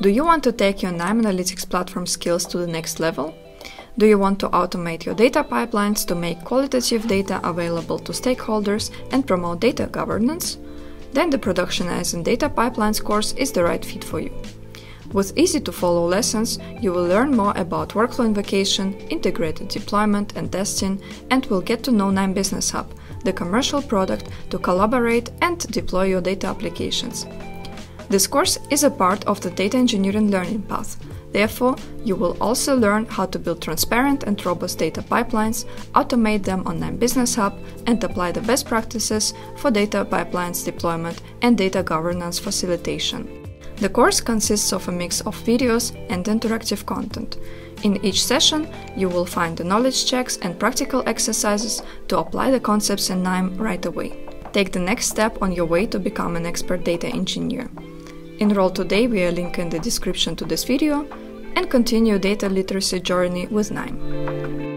Do you want to take your KNIME Analytics Platform skills to the next level? Do you want to automate your data pipelines to make qualitative data available to stakeholders and promote data governance? Then the Productionizing Data Pipelines course is the right fit for you. With easy-to-follow lessons, you will learn more about workflow invocation, integrated deployment and testing, and will get to know KNIME Business Hub, the commercial product to collaborate and deploy your data applications. This course is a part of the data engineering learning path. Therefore, you will also learn how to build transparent and robust data pipelines, automate them on KNIME Business Hub, and apply the best practices for data pipelines deployment and data governance facilitation. The course consists of a mix of videos and interactive content. In each session, you will find the knowledge checks and practical exercises to apply the concepts in KNIME right away. Take the next step on your way to become an expert data engineer. Enroll today via link in the description to this video and continue data literacy journey with KNIME.